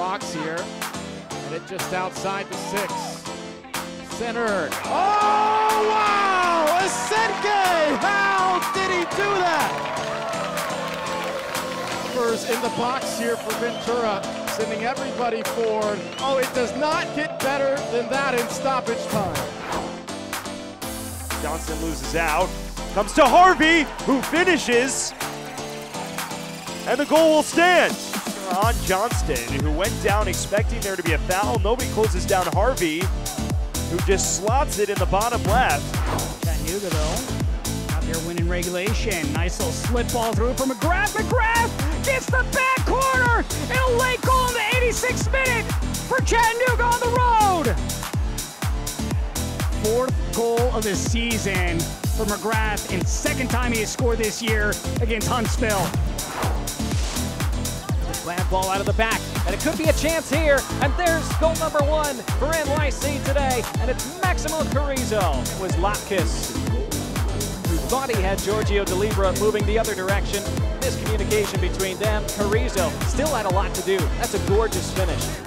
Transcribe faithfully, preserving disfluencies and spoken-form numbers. box here, and it just outside the six. Centered. Oh, wow! Essengue! How did he do that? Numbers in the box here for Ventura, sending everybody forward. Oh, it does not get better than that in stoppage time. Johnston loses out. Comes to Harvey, who finishes. And the goal will stand on Johnston, who went down expecting there to be a foul. Nobody closes down Harvey, who just slots it in the bottom left. Chattanooga, though, out there winning regulation. Nice little slip ball through for McGrath. McGrath gets the back corner, and a late goal in the eighty-sixth minute for Chattanooga on the road. Fourth goal of the season for McGrath, and second time he has scored this year against Huntsville. Glad ball out of the back, and it could be a chance here, and there's goal number one for N Y C today, and it's Maximo Carrizo. It was Lopkis, who thought he had Giorgio De Libra moving the other direction. Miscommunication between them. Carrizo still had a lot to do. That's a gorgeous finish.